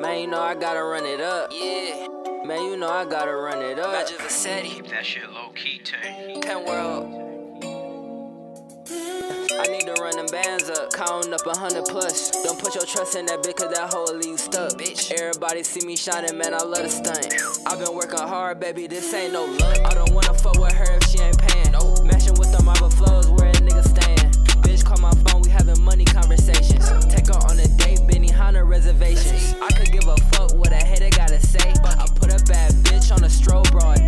Man, you know I gotta run it up. Yeah. Man, you know I gotta run it up. Roger Vassetti. Keep that shit low key, too. Pen World. I need to run them bands up, counting up 100+. Don't put your trust in that bitch, cause that hoe will leave you stuck, bitch. Everybody see me shining, man, I love the stunt. I've been working hard, baby, this ain't no luck. I don't wanna fuck with her if she ain't paying. Nope. Mashing with them marble flows where a nigga stand. Bitch, call my phone, we having money conversations. Take her on a date, Benihana reservations. I could give a fuck what a hater gotta say, but I put a bad bitch on a strobe broad.